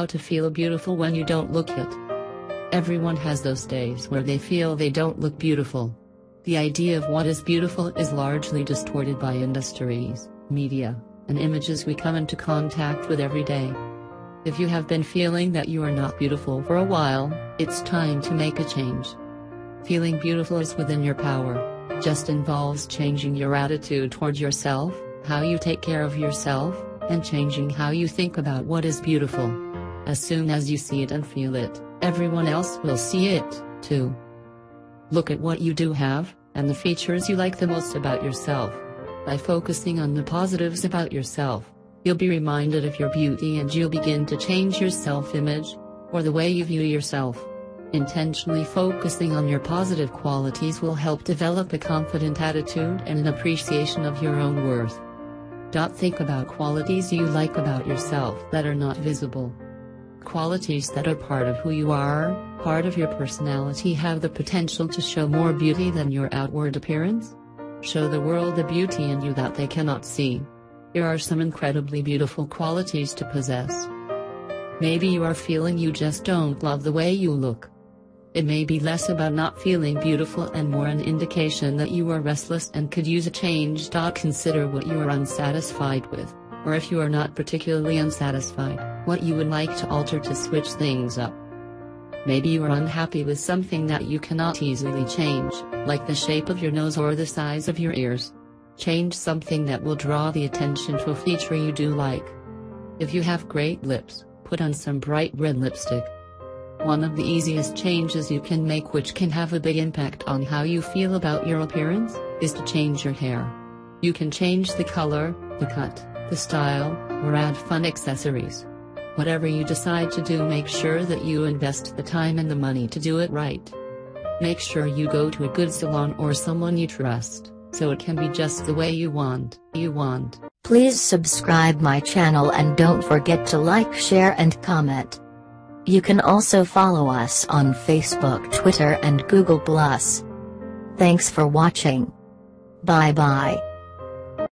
how to feel beautiful when you don't look it. Everyone has those days where they feel they don't look beautiful. The idea of what is beautiful is largely distorted by industries, media, and images we come into contact with every day. If you have been feeling that you are not beautiful for a while, it's time to make a change. Feeling beautiful is within your power. Just involves changing your attitude toward yourself, how you take care of yourself, and changing how you think about what is beautiful. As soon as you see it and feel it, everyone else will see it, too. Look at what you do have, and the features you like the most about yourself. By focusing on the positives about yourself, you'll be reminded of your beauty and you'll begin to change your self-image, or the way you view yourself. Intentionally focusing on your positive qualities will help develop a confident attitude and an appreciation of your own worth. Think about qualities you like about yourself that are not visible. Qualities that are part of who you are, part of your personality, have the potential to show more beauty than your outward appearance. Show the world the beauty in you that they cannot see. Here are some incredibly beautiful qualities to possess. Maybe you are feeling you just don't love the way you look. It may be less about not feeling beautiful and more an indication that you are restless and could use a change. Consider what you are unsatisfied with, or if you are not particularly unsatisfied, what you would like to alter to switch things up. Maybe you are unhappy with something that you cannot easily change, like the shape of your nose or the size of your ears. Change something that will draw the attention to a feature you do like. If you have great lips, put on some bright red lipstick. One of the easiest changes you can make, which can have a big impact on how you feel about your appearance, is to change your hair. You can change the color, the cut, the style, or add fun accessories. Whatever you decide to do, make sure that you invest the time and the money to do it right. Make sure you go to a good salon or someone you trust, so it can be just the way you want. Please subscribe my channel and don't forget to like, share and comment. You can also follow us on Facebook, Twitter and Google+. Thanks for watching. Bye bye.